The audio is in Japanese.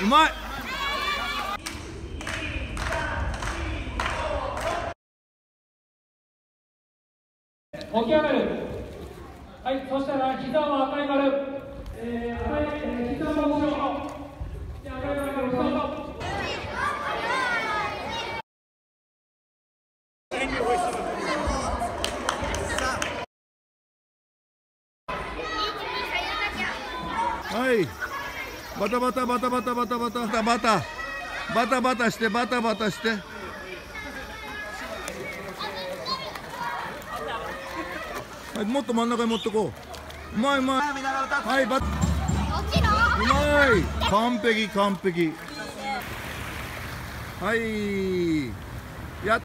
うまい。起き上がる。はい、そしたら膝を赤い丸。膝の後ろ。で赤い丸からスタート。はい。バタバタバタバタバタバタバタバタバタバタしてバタバタして。はい、もっと真ん中に持ってこう。うまいうまい。はい、バタ。うまい。完璧完璧。はい。